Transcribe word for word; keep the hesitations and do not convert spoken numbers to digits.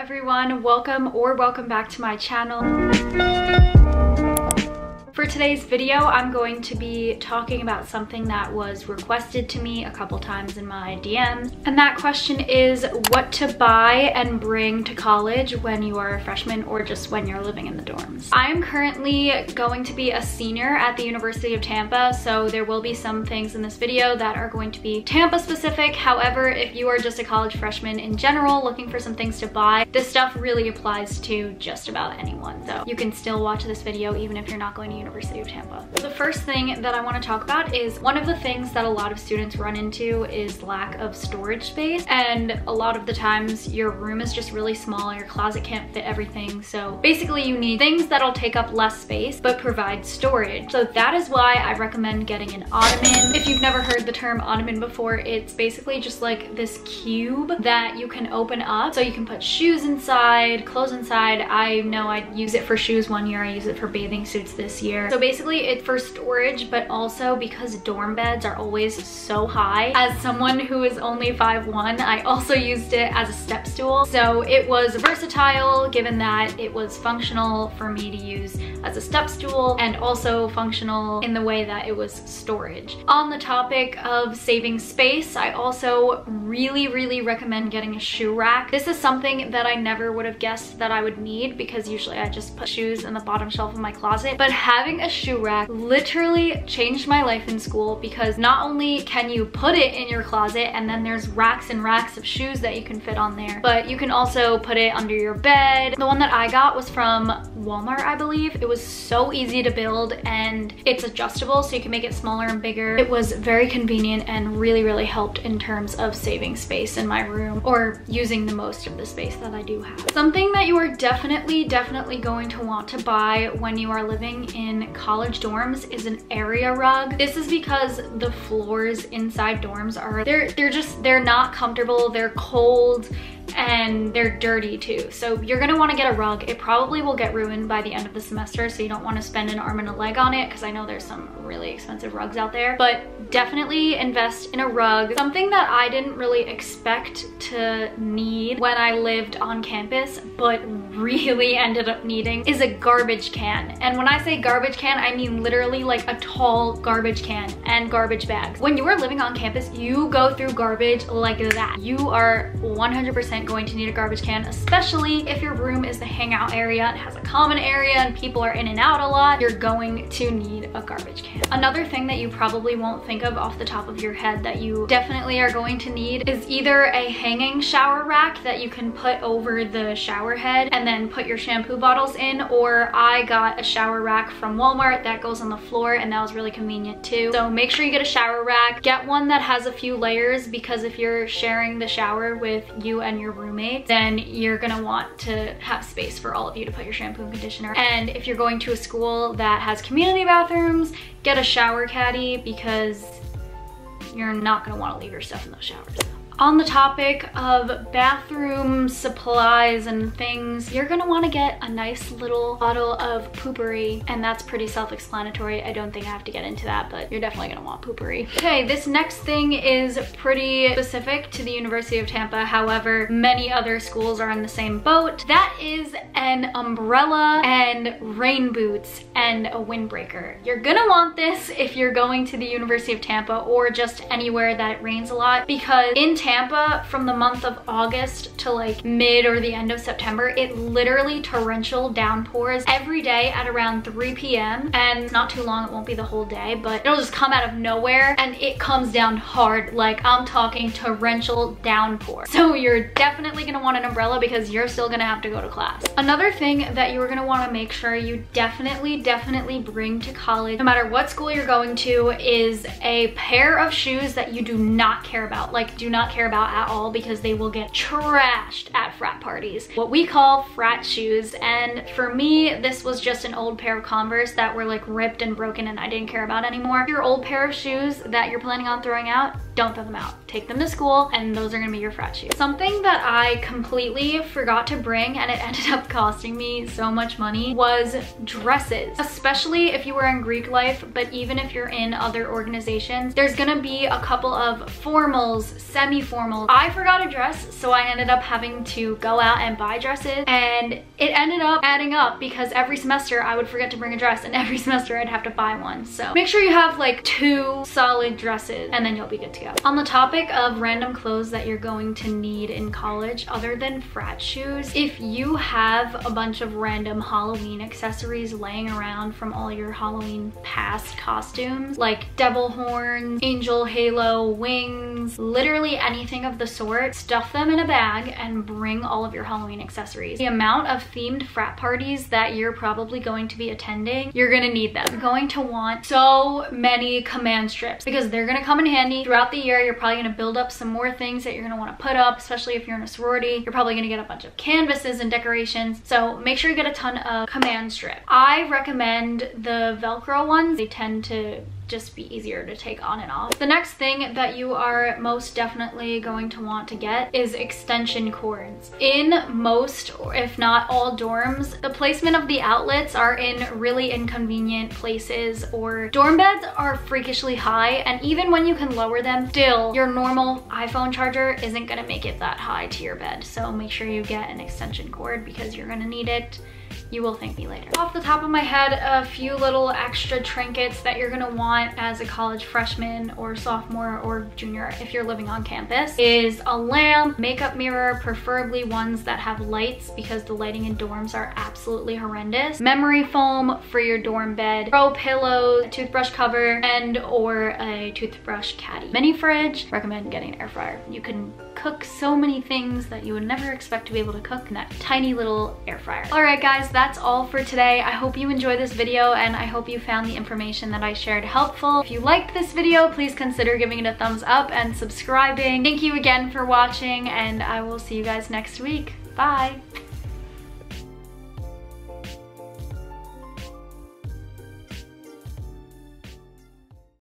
everyone, welcome or welcome back to my channel. For today's video, I'm going to be talking about something that was requested to me a couple times in my D Ms, and that question is what to buy and bring to college when you are a freshman or just when you're living in the dorms. I am currently going to be a senior at the University of Tampa, so there will be some things in this video that are going to be Tampa specific. However, if you are just a college freshman in general looking for some things to buy, this stuff really applies to just about anyone, so you can still watch this video even if you're not going to University of Tampa. So the first thing that I want to talk about is one of the things that a lot of students run into is lack of storage space, and a lot of the times your room is just really small, your closet can't fit everything, so basically you need things that'll take up less space but provide storage. So that is why I recommend getting an ottoman. If you've never heard the term ottoman before, it's basically just like this cube that you can open up so you can put shoes inside, clothes inside. I know I used it for shoes one year, I used it for bathing suits this year. So basically it's for storage, but also because dorm beds are always so high. As someone who is only five one, I also used it as a step stool. So it was versatile given that it was functional for me to use as a step stool and also functional in the way that it was storage. On the topic of saving space, I also really, really recommend getting a shoe rack. This is something that I never would have guessed that I would need because usually I just put shoes in the bottom shelf of my closet, but having Having a shoe rack literally changed my life in school because not only can you put it in your closet and then there's racks and racks of shoes that you can fit on there, but you can also put it under your bed. The one that I got was from Walmart, I believe. It was so easy to build and it's adjustable so you can make it smaller and bigger. It was very convenient and really, really helped in terms of saving space in my room or using the most of the space that I do have. Something that you are definitely, definitely going to want to buy when you are living in in college dorms is an area rug. This is because the floors inside dorms are, they're, they're just, they're not comfortable, they're cold, and they're dirty too. So you're gonna wanna get a rug. It probably will get ruined by the end of the semester, so you don't wanna spend an arm and a leg on it because I know there's some really expensive rugs out there, but definitely invest in a rug. Something that I didn't really expect to need when I lived on campus, but really ended up needing is a garbage can. And when I say garbage can, I mean literally like a tall garbage can and garbage bags. When you are living on campus, you go through garbage like that. You are one hundred percent going to need a garbage can, especially if your room is the hangout area and has a common area and people are in and out a lot. You're going to need a garbage can. Another thing that you probably won't think of off the top of your head that you definitely are going to need is either a hanging shower rack that you can put over the shower head and then put your shampoo bottles in, or I got a shower rack from Walmart that goes on the floor and that was really convenient too. So make sure you get a shower rack. Get one that has a few layers because if you're sharing the shower with you and your roommate, then you're gonna want to have space for all of you to put your shampoo and conditioner. And if you're going to a school that has community bathrooms, get a shower caddy because you're not gonna wanna leave your stuff in those showers. On the topic of bathroom supplies and things, you're gonna wanna get a nice little bottle of Poo-Pourri, and that's pretty self-explanatory. I don't think I have to get into that, but you're definitely gonna want Poo-Pourri. Okay, this next thing is pretty specific to the University of Tampa. However, many other schools are in the same boat. That is an umbrella and rain boots and a windbreaker. You're gonna want this if you're going to the University of Tampa or just anywhere that it rains a lot, because in Tampa, Tampa from the month of August to like mid or the end of September, it literally torrential downpours every day at around three p m and not too long, it won't be the whole day, but it'll just come out of nowhere and it comes down hard. Like I'm talking torrential downpour. So you're definitely gonna want an umbrella because you're still gonna have to go to class. Another thing that you're gonna wanna make sure you definitely, definitely bring to college, no matter what school you're going to, is a pair of shoes that you do not care about. Like do not care about at all because they will get trashed at frat parties. What we call frat shoes, and for me this was just an old pair of Converse that were like ripped and broken and I didn't care about anymore. Your old pair of shoes that you're planning on throwing out, don't throw them out. Take them to school and those are gonna be your frat shoes. Something that I completely forgot to bring and it ended up costing me so much money was dresses. Especially if you were in Greek life, but even if you're in other organizations, there's gonna be a couple of formals, semi-formals, formal. I forgot a dress, so I ended up having to go out and buy dresses, and it ended up adding up because every semester I would forget to bring a dress, and every semester I'd have to buy one. So make sure you have like two solid dresses and then you'll be good to go. On the topic of random clothes that you're going to need in college other than frat shoes, if you have a bunch of random Halloween accessories laying around from all your Halloween past costumes, like devil horns, angel halo, wings, literally anything of the sort, stuff them in a bag and bring all of your Halloween accessories. The amount of themed frat parties that you're probably going to be attending, you're gonna need them. You're going to want so many command strips because they're gonna come in handy throughout the year. You're probably gonna build up some more things that you're gonna want to put up, especially if you're in a sorority. You're probably gonna get a bunch of canvases and decorations, so make sure you get a ton of command strip. I recommend the Velcro ones. They tend to just be easier to take on and off. The next thing that you are most definitely going to want to get is extension cords. In most, or if not all dorms, the placement of the outlets are in really inconvenient places, or dorm beds are freakishly high, and even when you can lower them, still your normal iPhone charger isn't gonna make it that high to your bed. So make sure you get an extension cord because you're gonna need it. You will thank me later. Off the top of my head, a few little extra trinkets that you're gonna want as a college freshman or sophomore or junior if you're living on campus is a lamp, makeup mirror, preferably ones that have lights because the lighting in dorms are absolutely horrendous, memory foam for your dorm bed, throw pillows, toothbrush cover, and or a toothbrush caddy. Mini fridge, recommend getting an air fryer. You can cook so many things that you would never expect to be able to cook in that tiny little air fryer. All right, guys, that's all for today. I hope you enjoyed this video and I hope you found the information that I shared helpful. If you liked this video, please consider giving it a thumbs up and subscribing. Thank you again for watching, and I will see you guys next week. Bye!